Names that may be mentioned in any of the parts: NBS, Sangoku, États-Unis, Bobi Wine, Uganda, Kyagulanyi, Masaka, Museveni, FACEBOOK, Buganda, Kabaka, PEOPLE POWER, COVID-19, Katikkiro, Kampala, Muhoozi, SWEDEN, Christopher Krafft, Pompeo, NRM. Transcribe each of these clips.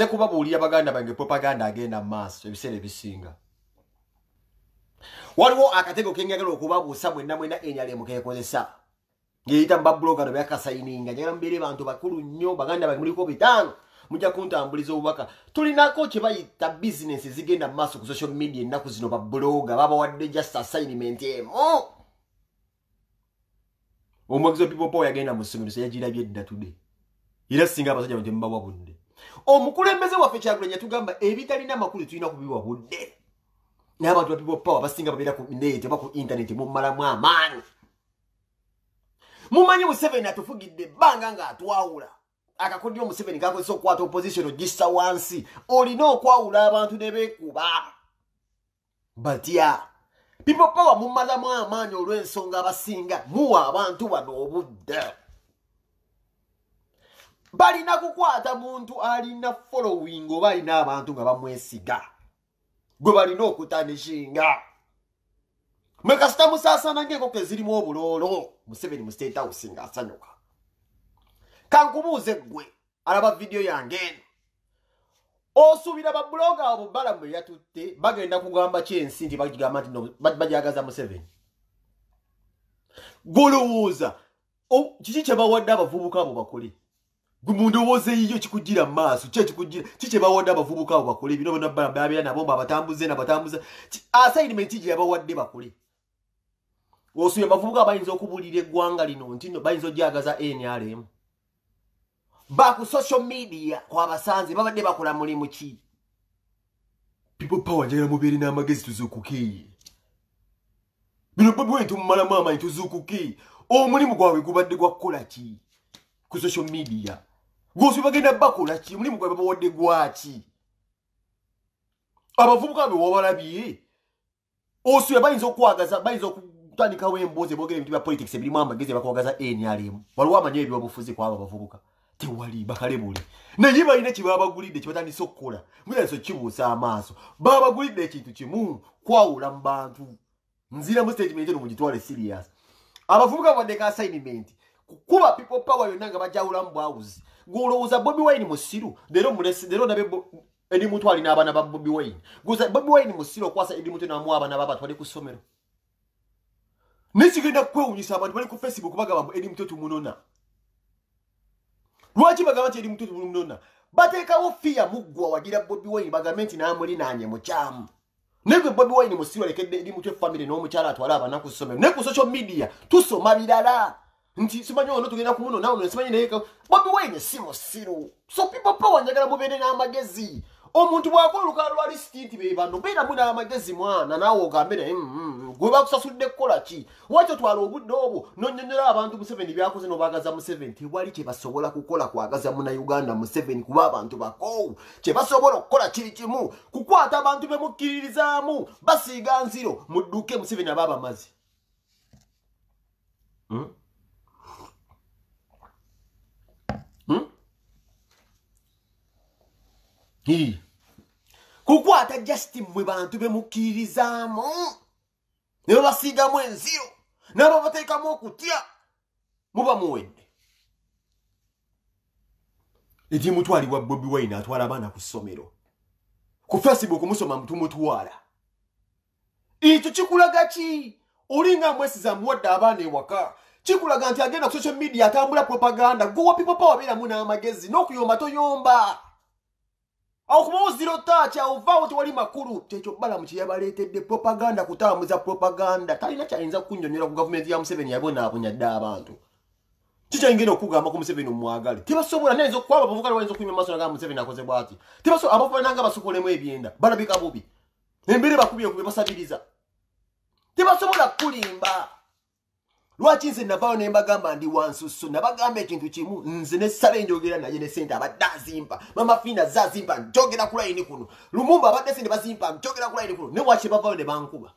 Nze kubabu uliya baganda bange propaganda agenda mass ebisele bisinga. Waliwo akatego kengegalo kubabu sabwe namwe na enyale mukekozesa. Ngeyita mbabloga no byakasayininga njagala mbere bantu bakulu nnyo baganda bange muliko bitano. Mujja kuntambuliza obubaka. Tulinako kye bayita business zigenda mass ku social media ennaku zino babloga baba wadde just assignment emu. Omugizo people power yagenda mu ssomero yajira byedda today. Ira singa abasajja banje mbabwa bunde. Omukulembeze waffe Kyagulanyi tugamba ebitalina makulu tulina kubiwa budde. N'abantu people power basinga babeera ku net oba ku internet mu malamu amaani. Mumanyi Museveni atufugidde ebbanga ng'atwawula. Akakodyo Museveni kakozesa okukwata opposition ogissa wansi. Olina okwawula abantu ne beekuba. Batya. People power mu malamu amaani olw'ensonga abasinga muwa abantu bano obudde. Balina kukwata muntu alina following oba alina abantu nga bamwesiga. Gwe balina okutanishinga. Mwe kasita musaasana ng'enkoko ezirimu obuloolo. Museveni mu State House nga asanyuka. Kankubuuze ggwe alaba vidiyo yange eno. Osuubira babuloga abo balamu yatutte bagenda kugamba kyensi nti bagigamba nti bajagaza Museveni. Guluwuuza kiki kye bawadde abavubuka abo bakole. Gumundowoze yiyo kikugira maso kye kikugira kike bawadde abavubuka abo bakole bino bonna babya nabo batambuze nabatambuza assignment gye bawadde bakole wosuye bavubuka bayinza okubulira eggwanga lino ntino bayinza ojagaza NRM ba ku social media kwa basanze babadde bakola mulimu ki people power njagala mubiri n'amagezi tuzukuki bino babwe tumala mama tuzukuki omulimu gwawe gubadde gwakola ki ku social media gosi bagenda bakola ki mulimu gwawe bawadde gwaki abavubuka be wabalabye osuye bayinza okwagaza bayinza okutandikawo emboozi bogere ebintu bya politics ebirimu amagezi bakwagaza NRM waliwo amanyi ebyobufuzi kwabo abavubuka tewali bakalebuli naye balina kye babagulidde kye batandise okukola muyinza okkibuusa amaaso babagulidde ekintu kimu kwawula mu bantu nzira mu statement eno mugitwale serious abavubuka bawadde assignment kuba people power yonanga bajawula mbawuzi golowuza Bobi Wine musiru lero nabebo edi mutwa alina abana ba Bobi Wine goza Bobi Wine musiru kwasa edi mutwe namwa abana babantu bali kusomero nisigenda kwewunyisa abantu bali ku Facebook bagaba edi mutwe tumunona lwachi bagaba edi mutwe tumunona batekawo fia mugwa wagira Bobi Wine bagamenti namuli nanye muchamu Niko Bobi Wine musiru lekedde edi mutwe family no muchala atwala abana kusomero ne ku social media tusoma bidala nti simanyo ono tugenda kumuno nawo no simanyi neka Bobi Wine simo siru so people power njagala mubere n'amagezi omuntu bwakoluka lwali stinti bebano bera muna amagezi mwana nawo ogambira gwe bakusasudde kukola ki wacho twala obudde obwo nonyonyera abantu Museveni byakoze n'obagaza Museveni tewali kye basobola kukola kwagaza muna Uganda Museveni kuba abantu bakowu kye basobola okukola kiri kimu kukwata abantu bemukkirizaamu basiiga nziro mudduke Museveni ababa mazi kukwata Justin mwe bantu bemukkirizaamu ne babasiigamu enziro n'ababateekamu okutya muba muwedde edi mutwalibwa Bobi Wine atwala abaana ku ssomero ku Facebook musoma mutumutwala ekyo kikulaga ki olinga mwesiza muwadde abaana ewaka kikulaga nti agenda ku social media atambula propaganda gowa people power beeramu n'amagezi n'okuyomba toyomba Okumu zero touch auvao twali makuru techo bala mukiyabaletedde propaganda kutambuza propaganda talina kyayinza kunnyonyola ku government ya Museveni yabona abonyadde abantu kicha ingine okugamba ku Museveni omwagale tebasobola naye nzo kwaba bavukala walinzo kuyima maso nga Museveni akoze bwati tebaso abafanana nga basukolemu ebyenda balabika bubi embere bakubye kubasabiriza tebasobola kulimba lwaki nze navaayo ne mbagamba ndi wansusu nabagamba ekintu kimu nze nessabe njogera naye ne ssente abadde azimba mama Fina zazimba njogera ku layini kuno Lumumba abadde ssente bazimba njogera ku layini kuno ne waki bavaayo ne bankuba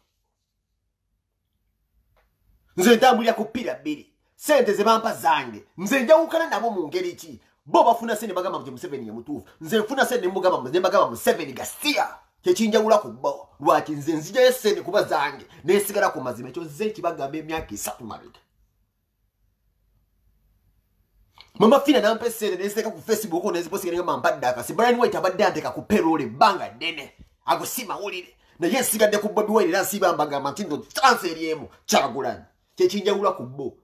nze ntambulira ku ppira bbiri ssente ze bampa zange nze njawukana nabo mu ngeri ki bo bafuna ssente bagamba nti Museveni ye mutuufu nze nfuna ssente ne mbagamba Museveni gastia tekinjawula ku bo lwaki nze nzijayo ssente kuba zange nesigala ku mazima ekyo nze kibagamba emyaka 3 mabega Mama fina na mpesele niseka ku Facebook onezi posi kene mamba daka sibarani white abadante ka ku perole banga dene agusima ulire na yes gade ku Bobi Wine la sibamba ga matindo transfer yemu chagulana che chinjagula ku bo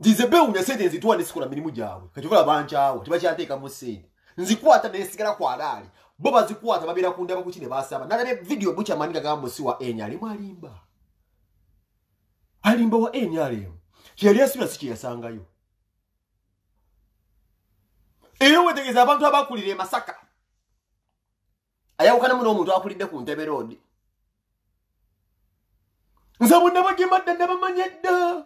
dizebe unyasete nzitwa nisikola milimu jawe kachokola banchawo tibachateka musinde nzikwata nesigala kwa dali boba zikwata babira kundaba kuchine basaba nalabe video bucha manika gambo siwa enyali malimba alimba wa enyali chiyaliya sina sikia sangayo. Eyo wetegeza abantu abakulire Masaka. Ayawukana muno omuntu akulidde ku Ntebe Road. Nze munne bagimadde ne bamanyedda.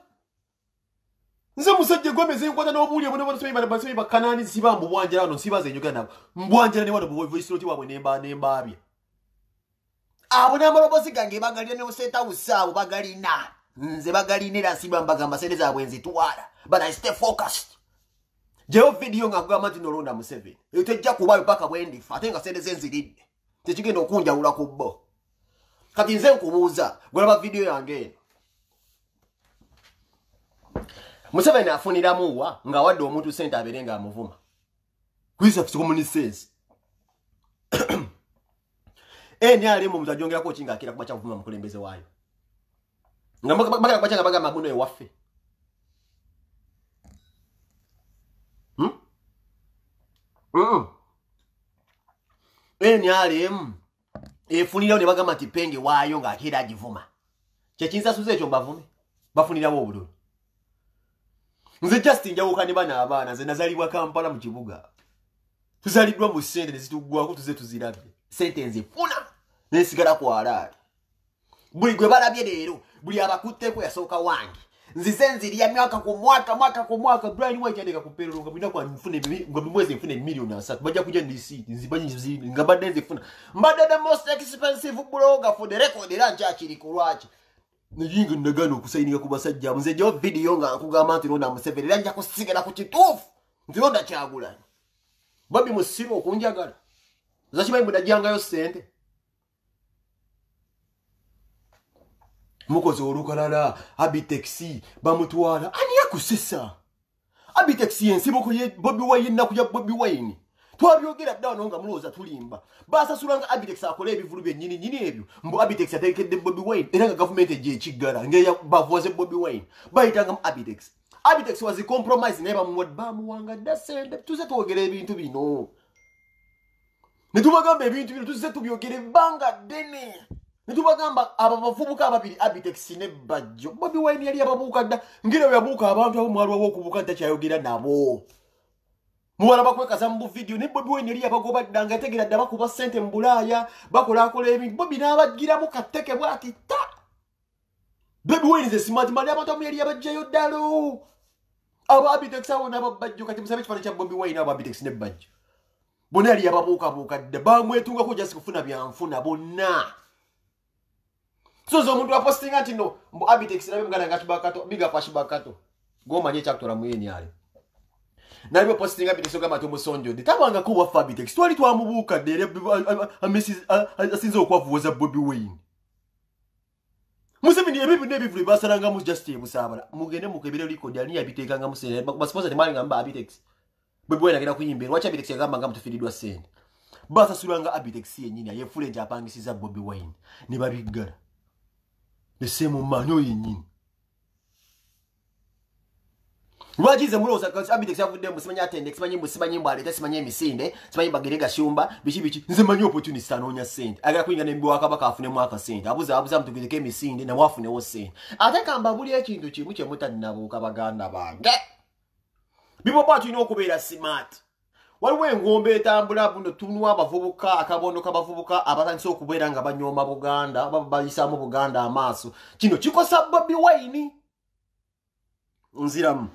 Nze musajja Gomez nkwata n'obuulye muno bano siba bano siba Kanani siba mbwanjala no siba zenyuga nabo. Mbwanjala ne wano voice note wabwe nemba abye. Abo n'amalobozi gange bagalire ne useta usaabo bagalina. Nze bagaline era siba mbagamba sente zaabwe nzitwala. But I stay focused. Jeo video nga kugama tino ronda Museveni. Yutejia kubayo paka wendi. Atenga sende zenzi lide. Techike no kunja ula kubo. Kati nze kumuza. Gwelaba video ya angeno. Museveni afunira muwa. Nga wadu omutu sente aberenga amuvuma. Kwisa kusikumuni says. Nyari mu mtajongila kochinga akira kubacha mvuma mkulembeze wayo. Nga mbaka kubacha nga baga maguno ewafe. Enyalem efunira ne bagama tipenge wayo nga akira ajivuma chekinza suze ekyo bavume bafunira bo obudu nze Justin jawukani bana abana ze nazalibwa Kampala mu kibuga tuzalidwa mu sente nezitugwa ku tuze tuzirabye sente nzifuna nesigala ku halali buli gwe balabye leero buli abakutteko yasoka wangi nzisenzi ya mwaka kwa mwaka brand white yadeka kuperunga bina kwa mfune ngobimwezi mfune milioni 7 baje kuja DC nzibanyi ngabade nzifuna mbada the most expensive blogger for the record lanja akirikolwachi nijinga ndagano kusayinika kubasajja mze jo video nga akugama atirona Museveni lanja kusigala ku kitufu nzironda kyagulana babi musiro kunjagala zachibayi mudajanga yo sente mukozi olukalala abitexi bamutwala ani yakusisa abitexi ensibuko ye Bobi Wine nakuja Bobi Wine twabyogera down nga muloza tulimba basa sulanga abitexi akole ebivulu bye nyini ebyo mbo abitexi atekedde Bobi Wine era nga government je ekigala ngeya bavoze Bobi Wine bayitanga mu abitexi abitexi was a compromise neba mu ward bamu wanga dasende tuze twogera ebintu bino netubagambe ebintu bino tuze tubyogere banga dene. Nitubagamba abavubuka ababiri abiteksi ne bajjo Bobi Wine yali ababuka da ngira yabuka abantu abo mwalwa wo kubuka tachayogera nabo muwala bakweka zambu video ne Bobi Wine yali abagoba danga tegera da bakuba sente mbulaya bakola kola ebi Bobi nabagira mukateke bwati ta Bobi Wine ze smart man abantu abo yali abajjayo dalo aba abiteksi abo nababajjo kati musabe kifana kya Bobi Wine aba abiteksi ne bajjo bona yali ababuka da bamwetunga ko just kufuna byanfuna bona. So zomuntu aposting ati no abitex nabe mugana ngatubakato biga pashibakato goma nyecha kutora muyeni ali nabe posting abitex kama tomusonjo ditabanga ko wafa abitex twali twamubuka dere amisi asinzo kwa vuza Bobi Wine Museveni ebibi nebivuli basaranga mu just ebusabala mugene mukebere liko dali abitekanga musene basponsa de mali ngamba abitex Bobi Wine akira kuyimbira wacha abitex ngamba ngamutufididwa sente basa sulanga abitex yenyini ayefule nje apangisiza Bobi Wine ne babigala nesemo manyo yenyini Wajize muloza kazi abitex yavude musimanya atende simanye musimanye mbale simanye misinde simanye bagerega shumba bichi nze manyo opportunity sanonya sente agala kuinga nembo akabaka afune mwaka sente abuza mtugireke misinde na wafune wo sente ataka mbabuli ekintu chimu chemuta nabo kabaganda bange bibo batu ino kubera smart waliwe ngombe etambula buno tunwa abavubuka akabondo kabavubuka abatandise okubeera nga banyoma Buganda babayisaamu Buganda amaaso kino kikosa Bobi Wine nziramu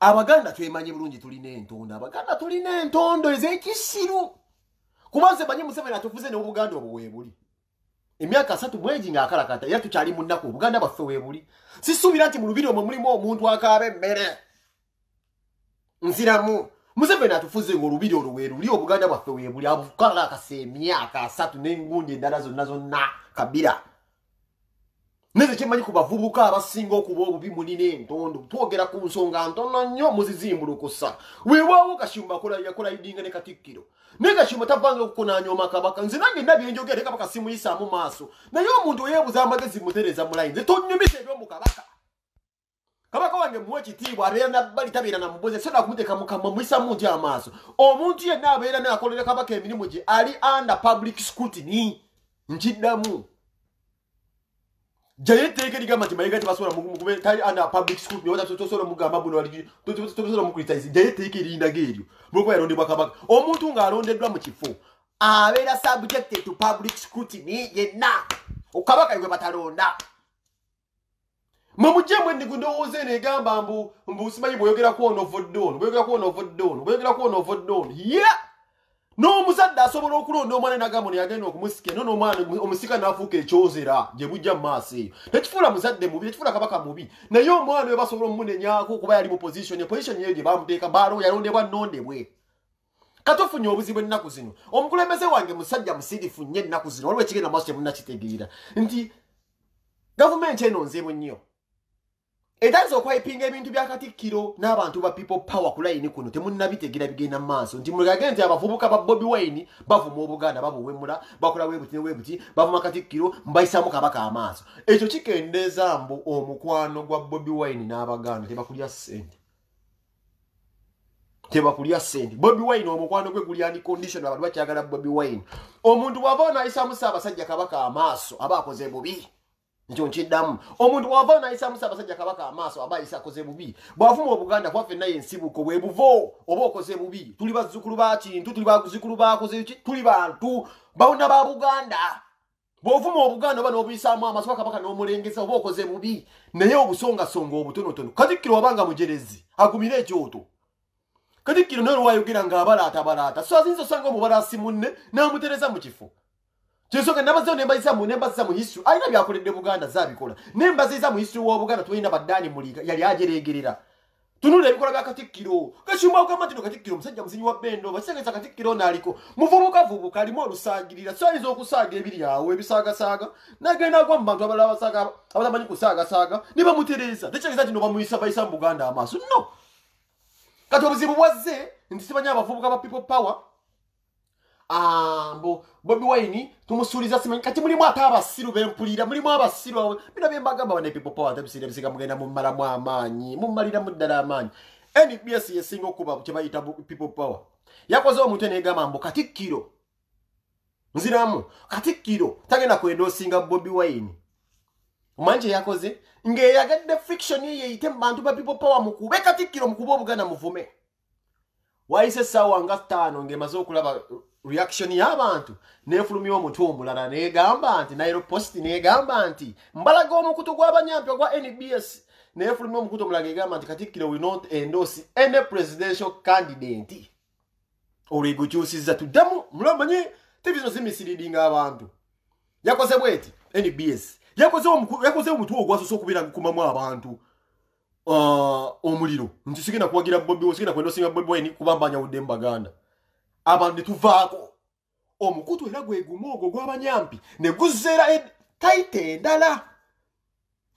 Abaganda twemanyi bulungi tulina entondo Abaganda tulina entondo ez'ekisiru kubanze banyi Museveni atufuze ne Buganda obuweebuli emyaka 3 mwegi nga akalakata era tukyali mu nnaku Buganda baffe weebuli sisuubira nti mu lubiri omwo mulimu omuntu akaaba emmere nziramu Museveni atufuze ng'olubiri oluweeruli Obuganda bwaffe weebuli abukala akasa emyaka 3 n'engundi endala zonna kabira Neze chema jiku bavubuka abasinga okububi munine entondo twogera ku nsonga ntono nnyo muzizimbulukusa wewa okashimba kola yakola idinga ne Katikkiro nega shimba tabanga okukunanya omakabaka nze nange ndabye njogere kabaka simu yisa mu maaso naye omuntu oyebuza amagezi mutereza mulayi nze tonnyumise ebyomukabaka kabaka wange muwe kitiibwa abeera nabbali tabeera na muboze soda kumuteka mukama muyisa muntu amaaso omuntu yenna abeera n'akolera kabaka emirimu gye ali under public scrutiny nkiddamu Jaye teke diga mati mayiga tibasora mugume tali ana public school nyoda tosora mugamba buno ali tosora mukritaize jaye teke linda geyo boko yaronde bakabaka omuntu nga alondeddwa mu kifo abera subjected to public scrutiny yenna okabaka ywe batalonda mamujemwe ndikundowoze ne gamba mbu simanyi boyogera ku ono vodono boyogera ku ono vodono boyogera ku ono vodono yeah no muzadde asobola okulonda omwana n'agamba ne yagenda okumusika eno n'omwana omusika n'afuuka ekyozera gye bujja mu maaso eyo tekifuula muzadde mubi tekifuula kabaka mubi naye omwana we basobola omumunenyaako okuba yali mu position eposition yeyo gye bamuteeka baalo yalondebwa nnondebwe katofunye obuzibu ennaku zino omukulembeze wange musajja musirifu nnyo ennaku zino waliwo ekigenda maaso temunnakitegeera nti gavumenti eno nzibu nnyo etandise okwayipinga ebintu bya Katikkiro n'abantu ba people power ku layini kuno temunnabitegeera bigenda mu maaso nti mulage nti abavubuka ba Bobi Wine bavuma Obuganda babuwemula bakola webuti bavuma Katikkiro mbayisaamu kabaka amaaso ekyo kikendeeza mbu omukwano gwa Bobi Wine n'Abaganda tebakulya ssente Bobi Wine omukwano gwe guli unconditional abantu bakyagala Bobi Wine omuntu bw'ava n'ayisaamu Ssaabasajja kabaka amaaso aba akoze bubi Njo nchidam omuntu wavana isa musabasajja kabaka amaso aba isa koze bubi bwafuma Obuganda kwafe naye ensibu ko webuvo obo koze bubi tuli bazukulu bachi ntuli bazukulu bakoze tuli bantu bauna ba Buganda bwafuma Obuganda bano obisa mama soka kabaka no mulengeza obo koze bubi naye obusonga songo obutono tono Katikkiro wabanga mujerezi agumire joto Katikkiro no wayogera ngabala atabalata so azinzo sango mubalasi munne na mutereza mu kifo Chesoka nabazo nembaza mu history aina byakoledde Buganda zabikola nembaza mu history wa Buganda tuina badani mulika yali ajeregerera tunule bikola bya Katikkiro kashimba okama tino Katikkiro musajja musinyi wa bendo bachekeza Katikkiro naliko muvubuka alimo olusagirira so alizo okusaga ebiri yawe ebisagasaga nagenda kwa mbantu abalaba saga abamanyi kusagasaga niba mutereza techekeza tino bamuyisa bayisa mu Buganda amaso no katobuzibu bwazze ntisibanya abavubuka ba people power Bobi Wine tumusuliza simanyi kati mulimu abasiru bempulira mulimu abasiru bino byembagamba bane people power tabisira bisika mugenda mu mara mwa amanyi mu malira mu ddala amanyi NBS yesinga okuba kyebayita people power yakoze omuntu enegamba mbu Katikkiro nziramu Katikkiro tagenda kwedosinga Bobi Wine manje yakoze ngeyagadde friction ye yite bantu ba people power mukube Katikkiro mukuba Obuganda muvume waise sawa nga 5 ngemazo okulaba reaction y'abantu nefulumya omuntu omulala negamba nti Nairo Post negamba nti mbalaga omukutu gw'abanyampi ogwa NBS nefulumya omukutu omulala egamba nti Katikkiro will not endorse any presidential candidate olwegukyusizza tuddamu mulamanye tebizino zimisiridinga abantu yakoze bweti NBS yakoze omuntu ogwasose okubeera gukumamu abantu omuliro nti sigenda kuwagira Bobi sigenda kwendosinga Bobi Wine kubambanya budde mu Baganda abantu tuvaako omukutu era gwegumu ogwo gw'abanyampi ne guzera tayite endala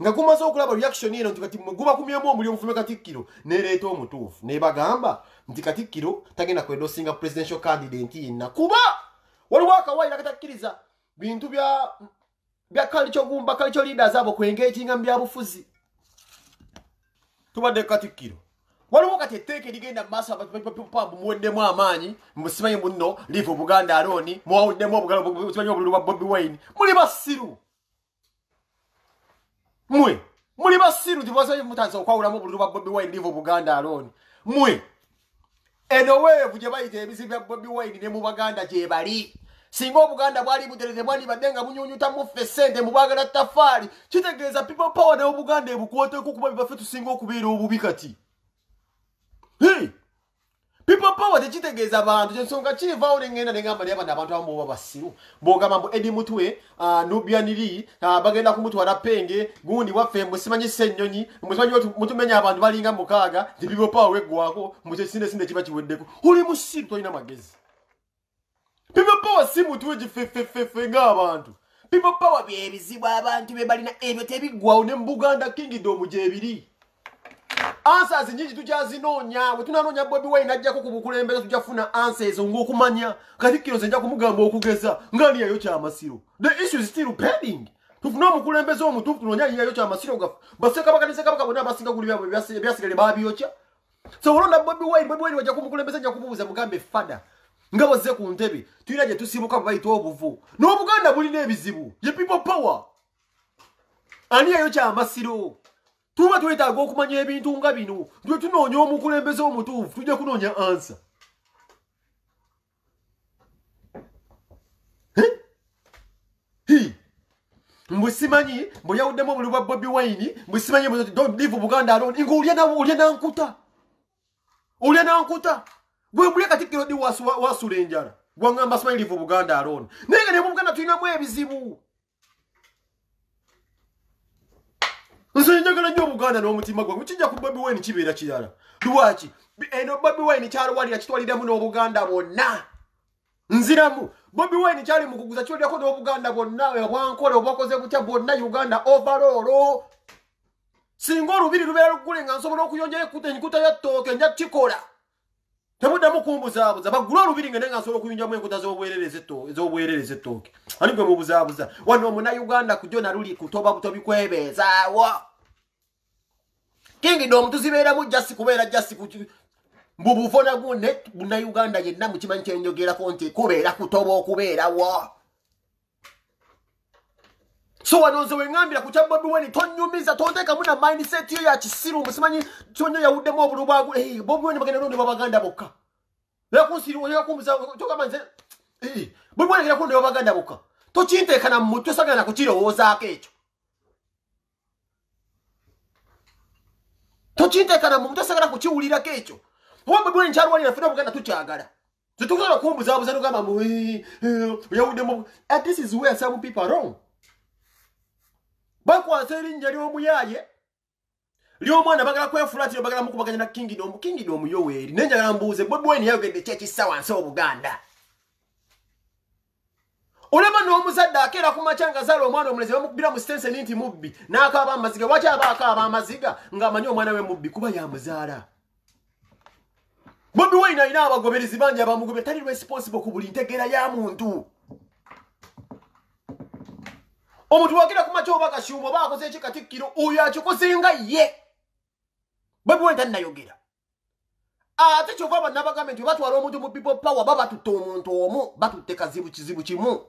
nga gumaze okulaba reaction eno nti kati gubakumyemu omuliro mufume Katikkiro nereeta omutuufu nebagamba nti Katikkiro tagenda kwendosinga presidential candidate yenna kuba waliwo akawaayira katakkiriza bintu bya culture leaders abo kwengeetinga mu byabufuzi tubadde Katikkiro waliwo kati etteeka erigenda maaso abantu muweddemu amaanyi musimanyi munno liivu Buganda aloni muwawuddemu obusimanyi obululu bwa Bobi Wine muli basiru mwe muli basiru tibwasobola mutandisa okwawulamu obululu bwa Bobi Wine liivu Buganda aloni mwe eno weevu gye bayita ebizibu bya Bobi Wine ne mu Baganda gye bali singa Obuganda bwali butereze bwandibadde nga bunyunyutamu ffe ssente mu baagala ttafaali kitegeeza people power ne Obuganda ebukwoteeko kuba bibaffe tusinga okubeera obubi kati people power tekitegeeza bantu kyensonga kivaawo nengenda negamba naye bano abantu abamu oba basiru bwogamba mbu Edi Mutwe Nubianiri bagenda kumutwala Penge gundi waffe mbu simanyi ssennyonyi musimanyi mutumenya abantu balinga mukaaga nti people power weggwako mukyesindesinda kiba kiweddeko oli musiru tolina magezi People power si mutu wejifefefefe nga abantu. people power be bizibwa abantu be balina ebyo tebigwawo ne Buganda kingdom gye biri. Answers nyingi tujazinoonya, bwe tunanoonya Bobi Wine ajjako ku bukulembeze tujafuna answers ng'okumanya Katikkiro nja kumugamba okugeza ngani yayo ky'amasiro. The issue is still pending. Tufuna omukulembeze omutuufu tunoonya yayo ky'amasiro gafu. Basi kabaka ne kabaka bonna abasinga guli byabwe byasigale baabiyokya. So olonda Bobi Wine wajja kumukulembeze nja kumubuuza mugambe fada. Ngabo ze ku ntebe, tuyina gye tusibuka bayita obuvu. N'Obuganda bulina ebizibu. Ye people power. Ani yayo ky'amasiro. Tuba twetaaga okumanya ebintu nga bino. Twe tunoonya omukulembeze omutuufu. Tujja kunoonya ansa. Mbwe simanyi, mbwe yawuddemu obululu bwa Bobi Wine. Mbwe simanyi mbwe don't leave Buganda alone. Nga olya nankuta. Olya nankuta. Bwe mbulya Katikkiro ddi wasula enjala. Gwangamba simanyi leave Buganda alone. Naye nga ne mu Buganda tulinamu ebizibu. Njagala nnyo Buganda n'omutima gwange kijja ku Bobi Wine kibeera kirala. Lwaki? Eno Bobi Wine kyalwalira kitwaliramu n'Obuganda bwonna. Nziramu. Bobi Wine kyali mu kuguza kyolirako n'Obuganda bwonna bwankola obwakoze butya bwonna Uganda overall. Singa olubiri lubeera luggule nga nsobola okuyonjayo enkuta ya ttooke nja kikola. Temuddamu kumbuzaabuza. Baggule olubiri nga nsobola okuyonjamu enkuta ez'obwereereza ettooke. Ani gwe mubuzaabuza. Wano Omunnayuganda ku jjo naluli kutoba butobi kwebeezaawo. Kingdom tuzibeeramu just kubeera just mbubufona gunne Munnayuganda yenna mukimanyi kye njogerako nti kubeera kutoba okubeerawo. So wano nze weŋŋambira ku kya Bobi Wine tonnyumiza tonteekamu na mindset yo ya kisiru musimanyi kyonyo yawuddemu obululu bwagu. Bobi Wine bagenda londa Baganda bokka. Bobi Wine agenda kulonda Baganda bokka. Tokinteeka na mutwe sagana kukirowoozaako ekyo. Tokinteekana mu mutasaagala kukiwulirako ekyo. Oba Bobi Wine kyalwalira ffe Obuganda tukyagala. Tetusobola kumbuzabuza n'ogamba yawuddemu. This is where some people are wrong. Bakwasa erinnya ly'omuyaaye ly'omwana bagala kwefulatira bagala mukubaganya na kingdom. Kingdom yo weeri. Naye njagala mbuuze Bobi Wine yayogedde ki ekissa wansi Obuganda? Olaba n'omuzadde akeera ku makya ng'azaala omwana omulezi bamukubira mu sitense nti mubbi n'akaaba amaziga. Lwaki aba akaaba amaziga ng'amanyi omwana we mubbi kuba yamuzaala? Bobi Wine alina abagoberezi bangi abamugobera tali responsible ku buli ntegeera ya muntu. Omuntu wakeera ku makya oba kashuuma oba akoze eki Katikkiro oyo akikoze nga ye. Bobi Wine tannayogera. Ate kyova bannabagamba nti batwala omuntu mu people power baba batutta omuntu omu batutte kizibu kimu.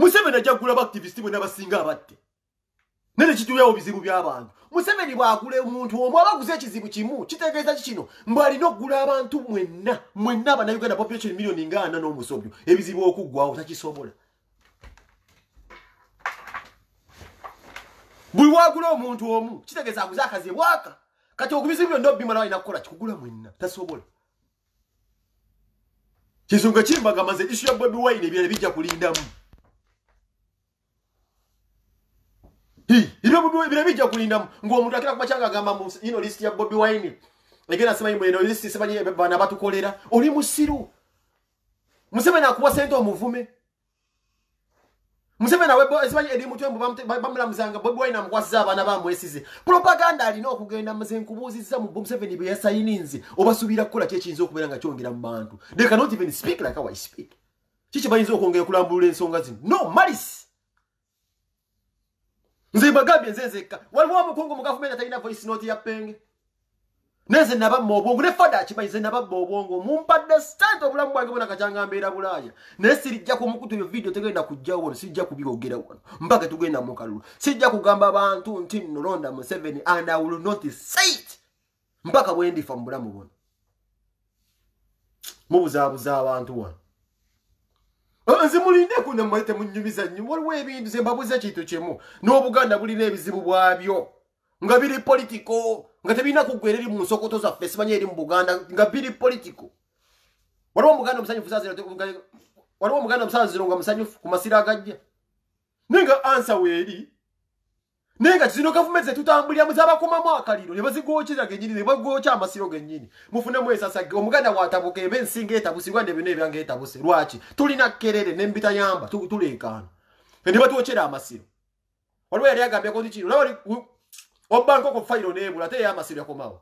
Museveni ajja kugula activist bwe n'abasinga abatte. Nene kitulyawo bizibu by'abantu. Museveni bw'agula omuntu omu abaguza ekizibu kimu kitegeeza ki kino? Mbu alina okugula abantu mwenna Abannayuganda population miliyoni nga 4 n'omusobyo. Ebizibu okuggwawo takisobola. Buli wagula omuntu omu kitegeeza aguza akazi bwaka. Kati okubizibu byonna obimala walina kukola kikugula mwenna tasobola. Kisonga kimbagamaze ishu ya Bobi Wine ebirala bijja kulindamu. Ebirala bijja kulindamu. Ng'omuntu akira kumakyanga agamba ino list ya Bobi Wine. Egenda simanyi mweno list simanyi bana batukolera. Oli musiru. Museveni akuwa ssente omuvume. Museveni awebo esimanyi edimu twembu bamulamuzanga Bobi Wine amukwasiza abaana bamwesize. Propaganda alina okugenda amaze nkubuuzizza mu Museveni bwe yasayininze obasuubira kukola ki ekiyinza okubeera nga kyongera mu bantu. They cannot even speak like how I speak. Kiki bayinza okwongera okulambulula ensonga zino? No malice. Nze bagambye nze nzekka. Waliwo omukungu mu gavumenti atalina voice note ya penge. Nze nabamma obwongo ne fada akimanyi nze nabamma obwongo mumpadde stand obulamu bwange bwonna kakyanga mbeera Bulaaya. Naye sirijja kumukutu ebyo vidiyo tegenda kujjawo wano, sirijja kubigogera wano. Mpaka tugenda mu kalulu. Sijja kugamba bantu nti nno londa Museveni and I will not say it. Mpaka bwe ndifa mu bulamu bwonna. Mubuzaabuza abantu wano. Nze mulinde kuna mmalite munnyumiza nnyo. Waliwo ebintu ze mbabuuza kintu kimu. N'Obuganda bulina ebizibu bwabyo. Nga biri politiko. Nga tebina kugwereri mu nsokoto zaffe simanyi eri mu Buganda nga biri politiko. Waliwo Omuganda omusanyufu nga musanyufu ku masiro agajja. Naye nga ansa weeri. Naye nga zino gavumenti zetutambuliramu z'abakumamu akaliro ne bazigwokera gennyini ne bagwokya amasiro gennyini. Mufunemu esasa Omuganda watabuka ebe ensinga etabusibwa ne bino ebyange etabuse. Lwaki? Tulina kkerere n'embitayamba tuleekaana. Ndiba tuochera amasiro. Walwe yali agambye ko tichiro. Lawali obanko ko file nebula te ya amasiro yakomawo.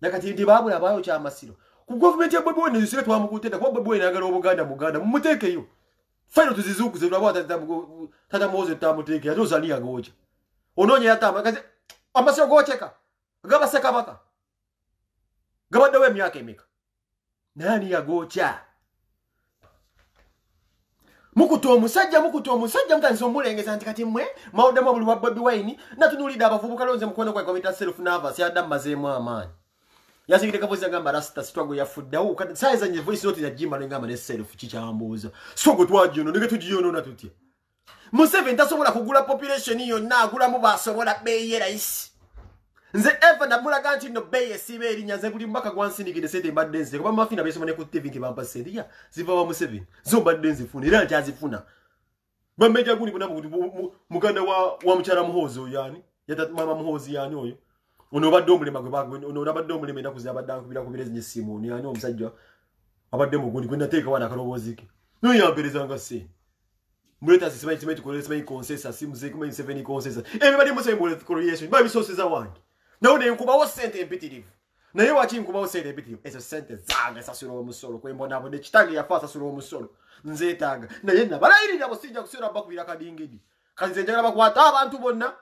Nakati ndibabu nabayo cha amasiro. Ku government ya Bobi Wine yisire twamukutenda ko Bobi Wine agala obuganda muganda mumuteke yo. File tuzizuku zirabwa tata moze tamuteke yazozalia ngoja. Ononya yatama kaze amasiro gocheka. Gaba sekabaka. Gaba dawe myaka emeka. Nani yagocha? Mukuto omusajja mutandise omulengeza nti kati mmwe mawudde mu buli wa Bobi Wine natunuulidde abavubuka lonze mukono gwae kwayita self nervous yadda mmazeemu amaanyi yasigidde kabuuzi agamba rasita sitwago yafuddawo saayeza nye voice note yajjimba n'engamba ne self kikyambuuza sitwago twagyono nege tugiyonoona tutya Museveni tasobola kugula population yonna agulamu baasobola bbeeyi erayisi nze eva namulaga nti nno bbeeyi esiba erinnya nze buli mubaka gwansindigidde sente mbadde nzize kuba mafina besomane ku TV nti bampa ssente ya ziva wa Museveni zo mbadde nzifuna era nkyazifuna bammeja guni buna muganda wa mukyala muhoozi oyo yani yata mama muhoozi yani oyo ono obadde omulema gwe bagwe ono obadde omulema ennaku z'abadde ankubira ku birezi n'essimu ono yani omusajja abadde mugundi gwe nateeka wana akaloboozike noyamperezanga ssente muleta sisimanyi kimanyi tukolere simanyi konsesa simu zeekumanyi Museveni konsesa ebibadde Museveni muleta koreyeshoni babisooseza wange nawo nkubawo ssente empitirivu naye waki nkubawo ssente empitirivu ezo ssente zange nsasula omusolo kwembonabo nekitange yafa asasula omusolo nzeetaaga naye nabalayirira busijja kusobola bakubira kadingidi kati nze njagala bakwata abantu bonna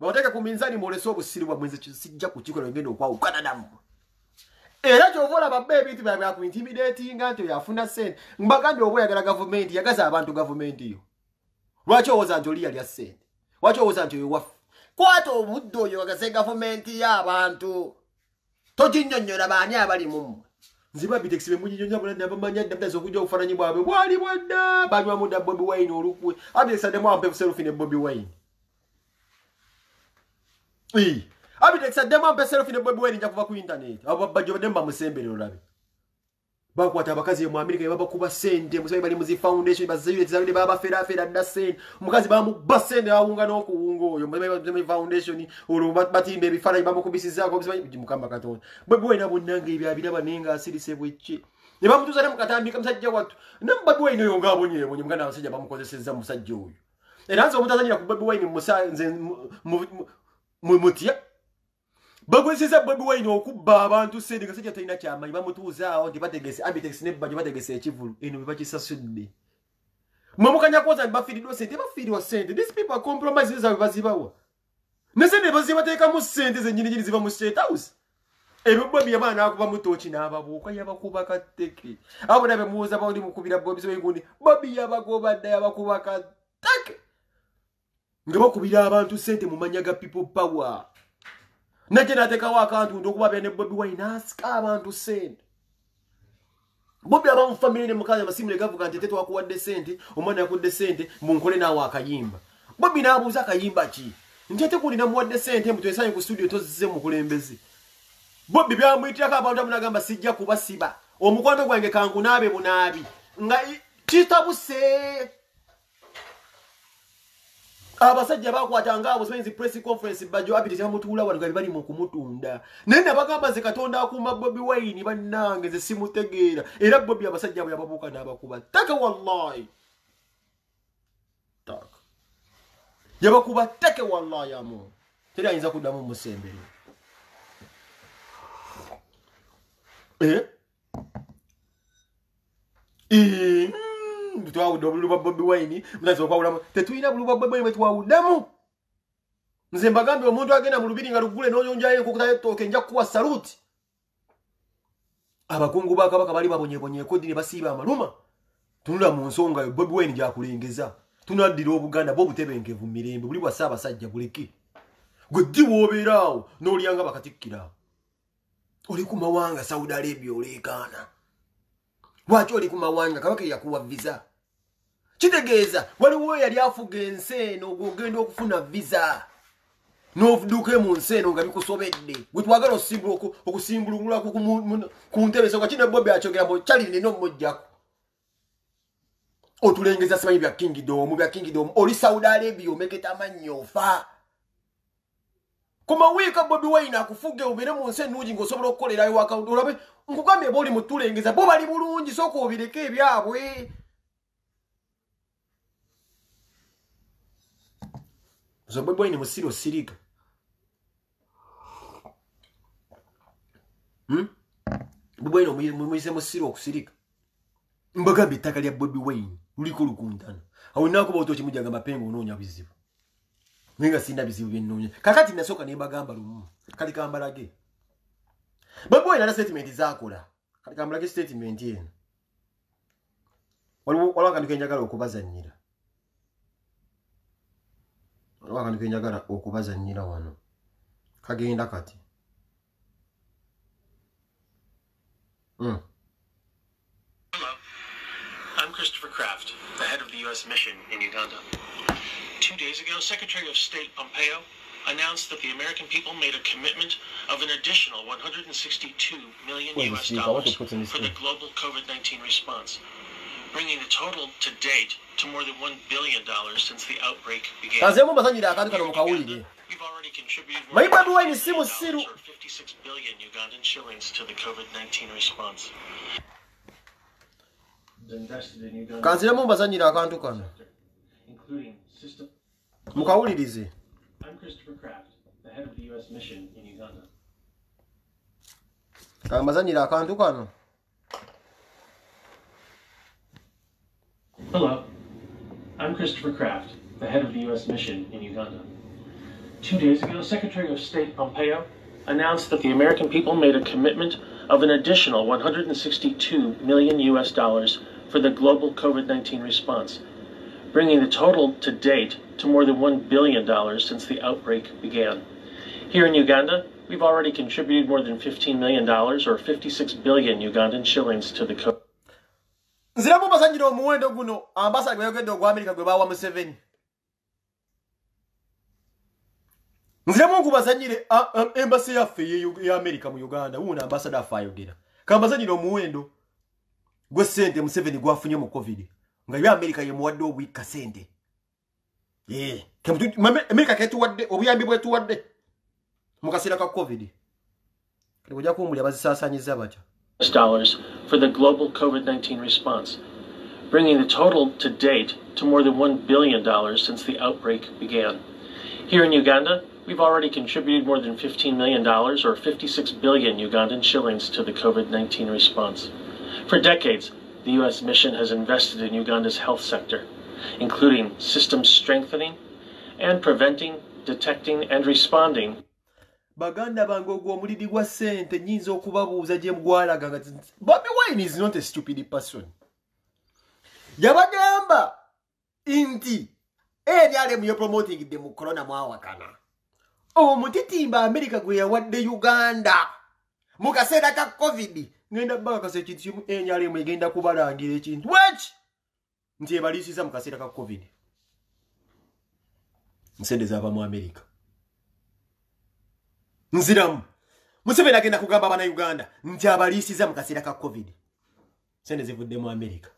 babateeke ku minzaani mwolese obusiri bwammwe nze sijja kukikola ngenda okwawukana nammwe era kyova olaba ebintu byakuyintimidatinga nti oyafuna ssente mbagambye oba oyagala gavumenti yagaza abantu gavumenti yo lwaki owooza nti oli yalya ssente lwaki owooza nti oyo waffe kwata obudde oyo wagase gavumenti y'abantu toginnyonnyola baani abali mumwe nziba bitekisi be muginyonyola bonna abamanyi adda mutazi okujja obufaananyi bwabwe bwali bwadda banywamu dda Bobi Wine olukwe abitekisaddemu ampa ebuserufi ne Bobi Wine abitekisaddemu ampa ebuserufi ne Bobi Wine nja kuva ku intaneti abo babajjo badde mubamusembere olabe bakwata abakazi mu Amerika babakuba ssente musabe bali muzi foundation bazayule babaferaafera dda ssente omukazi bamubba ssente awunga n'okuwunga oyo musabe foundation olwo batimba ebifaananyi bamukubisizaako mukama katonda Bobi Wine bunnanga ebyo abiraba naye ng'asirise bweki ne bamutuuza ne mukatambika musajja wattu namu Bobi Wine oyo ng'abonyeebonye muganda abasajja bamukozesezza musajja oyo era nze omutazanyira ku Bobi Wine musanze mutya bagwezeza Bobi Wine okubba abantu ssente nga sajja talina kyamayi bamutuuzaawo nti bategese abitex nebbajo bategese ekivulu eno bebakisasudde mwemukanyakoza nti bafiiriddwa ssente bafiirwa ssente these people are compromise zaabwe bazibawa ne sente bazibateekamu ssente zennyininyini ziva mu state house ebyo Bobi yabaana n'akuba mutooki n'ababuuka yabakuba katteke abo nabe muwooza bawuli mukubira Bobi Bobi yabagoba dda yabakuba katteke nga bakubira abantu ssente mu manya ga people power Nje natekawo akantu ndokuba bene Bobi Wine asika abantu ssente. Bobi abamu family ne mukazi basimule gavuga nti tetu wakuwadde ssente, omwana yakudde ssente, munkole naawe akayimba. Bobi n'abuuza akayimba ki? Nti ate kuli namuwadde ssente mutwesanye ku studio tozze mukulembeze. Bobi byamuyitira abantu amunagamba sijja kubasiba. Omukwano gwange kangu naabe bunaabi. Nga kitabuse. Abasajja bakwatanga abo simanyi press conference bajjo abiti bamutuula wano bali mu kumutunda naye nabagamba ze Katonda akuuma Bobi Wine bannange ze simutegeera era Bobi abasajja abo yababuuka n'abakuba ttaka wallahi ttaka yabakuba ttaka wallahi amu teri ayinza kuddamu musembere twawudde obululu bwa Bobi Wine mutazi okwawulamu tetulina bululu bwa Bobi Wine bwetwawuddemu nze mbagambye omuntu agenda mu lubiri nga luggule n'oyonjayo enkokota y'ettooke nja kukuwa saluuti abakungu ba Kabaka bali babonyebonyeeko ddi ne basiiba amaluma tunula mu nsonga yo Bobi Wine gyakulengeza tunaddira Obuganda bw'obutebenkevu mu mirembe buli bwa Ssaabasajja buleke gwe ddi woobeera awo n'olyanga bakatikkira oli ku mawanga Saudi Arabia oleekaana lwaki oli ku mawanga Kabaka yakuwa visa kitegeeza waliwo yali afuga ensi eno ogenda okufuna visa n'ovuduke mu nsi eno nga bikusobedde gwe twagala okusimbulungulako ku ntebe soka kino Bobi akyogera mbu kyali nina omuggyako otulengeza simanyi bya kingdom oli Saudi Arabia omeketa amannyi ofa ku mawiika Bobi Wine akufuge obeere mu nsi ennungi ng'osobola okukolerayo akawunti olabe nkugambye boli mutulengeza bo bali bulungi sooka obireke ebyabwe Nze Bobi Wine musiro sirika. Bobi Wine muyise musiro okusirika. Mbagamba ettaka lya Bobi Wine luliko lukuntana. Awinako bautochi mujaga mapengo ononya bizibu. Nenga sinda bizibu byennonya. Kakati nasoka ne bagamba lumu. Kali kambalage. Bobi Wine ana statement zakola. Kali kambalage statement yene. Waliwo akantu kenjagala okubazannyira. Waliwo akantu kenjagala okubazannyira wano. Kagenda kati. Hello. I'm Christopher Krafft, the head of the U.S. mission in Uganda. 2 days ago, Secretary of State Pompeo announced that the American people made a commitment of an additional $162 million for the global COVID-19 response, bringing the total to date to more than $1 billion since the outbreak began. We've already contributed more than $1 billion or 56 billion Ugandan shillings to the COVID-19 response. The invested in Uganda, including system. I'm Christopher Krafft, the head of the U.S. mission in Uganda. Hello, I'm Christopher Krafft, the head of the U.S. mission in Uganda. 2 days ago, Secretary of State Pompeo announced that the American people made a commitment of an additional $162 million for the global COVID-19 response, bringing the total to date to more than $1 billion since the outbreak began. Here in Uganda, we've already contributed more than $15 million or 56 billion Ugandan shillings to the COVID. Nziramu basanyiro muwendo guno ambassador gwegendo gwa America gwe bawa Museveni. Nziramu kubasanyire embassy ya America mu Uganda una ambassador afayogera. Kambasanyiro muwendo gwe sente Museveni gwafunye mu COVID. Nga ya America ye muwadde obwika sente. Kemtu America ketu wadde obuyambi bwetu wadde mu kaseera ka COVID. Kali bujja kumulya bazisaasanyiza batya. Dollars for the global COVID-19 response, bringing the total to date to more than $1 billion since the outbreak began. Here in Uganda, we've already contributed more than $15 million or 56 billion Ugandan shillings to the COVID-19 response. For decades, the U.S. mission has invested in Uganda's health sector, including system strengthening and preventing, detecting, and responding. Baganda bango gwo mulidi gwa sente nyinzo kubabuuza je mgwalaga ngati Bobi Wine is not a stupid person. Yabagamba inti yale mu promoting the corona mwawakana. Omutitimba America gwe yawadde Uganda mu kaseera ka COVID ngenda baka kaseera kintu yale mu egenda kubalangira ekintu wech nti ebalisiza mu kaseera ka COVID. Nsende zaba mu America. Nziramu. Museveni agenda kugamba abana Uganda nti abalisiza mu kaseera ka COVID. Sente zivudde mu America.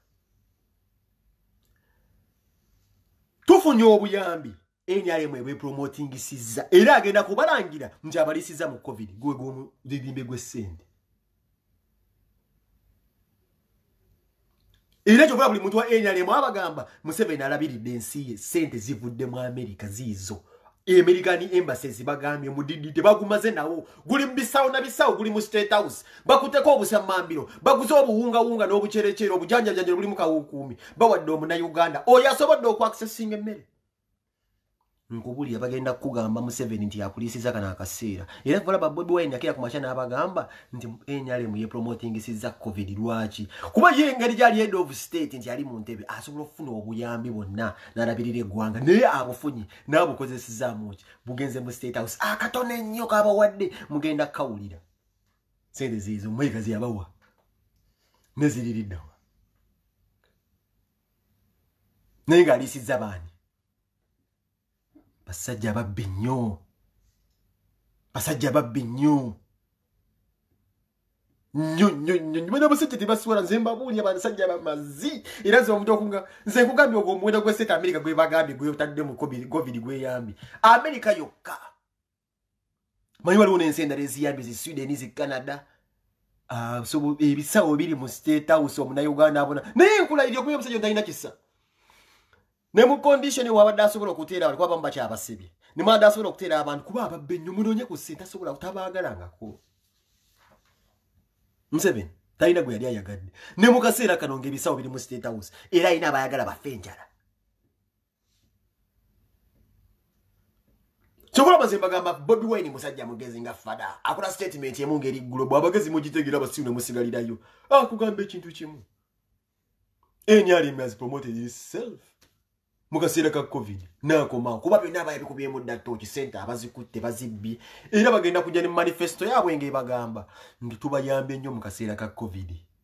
Tufunye obuyambi NRM ebepromotingisizza era agenda kubalangira nti abalisiza mu COVID gwe gwe gw'essente. Era kyova buli muntu wa NRM abagamba Museveni alabiridde ensi ye sente zivudde mu America ziizo. American embassies bagambye mudidde bagumaze nawo guli mbisawo na bisawo guli mu State House bakuteko obusamambiro baguzo obuwunga wunga n'obucherecheero obujanja janjero buli mu kawukumi bawadde omuna Uganda oyasobodde okwaccessing emmere nkubuli yabagenda kugamba Museveni nti yakulisiza kana akaseera era kubalaba Bobi Wine akira kumacha n'abagamba nti NRM ye promoting isiza COVID lwaki kuba ye engeri gyali head of state nti ali mu ntebe asobola okufuna obuyambi bonna n'alabirira eggwanga naye abufunye n'abukozesezza muki bugenze mu State House akatona ennyo kabawadde mugenda kawulira sente zizo mwekazi yabawa neziririddawa naye ng'alisizza baani basajja babbi nnyo. Basajja babbi nnyo. Nnyo. Mwana basajja tebaswala nze mbabuulira basajja bamazi. Era nze omuntu okunga. Nze nkugambye ogwo omuwendo gw'essente America gwe bagambye gwe otadde mu COVID gweyambi. America yokka. Manyi waliwo n'ensi endala eziyambi zi Sweden zi Canada. So ebisawo biri mu State House omunnayuganda abona. Naye nkulayirira okubeera omusajja talina kisa. Nemu condition wabadde asobola okuteera wali kwaba mbakyabasibye Nimanda sobola okuteera abantu kuba ababbe nnyo munonye ku ssente asobola kutabaagalangako. Museveni talina gwe yali ayagadde. Ne mu kaseera kano ng'ebisawo biri mu State House era alina abayagala bafe enjala. Chokola mazimba gamba Bobi Wine musajja mugezi nga fada. Akola statement emu ngeri global abagezi mugitegera abasiune musigalirayo. Akugamba ekintu kimu. Enyali has promoted itself. Mukaseera ka COVID n'akomawo kuba byonna abayabikubye mu datoki center abazikutte bazibbi era bagenda kujja ne manifesto yaabwe ng'ebagamba nti tubayambe ennyo mu kaseera ka COVID.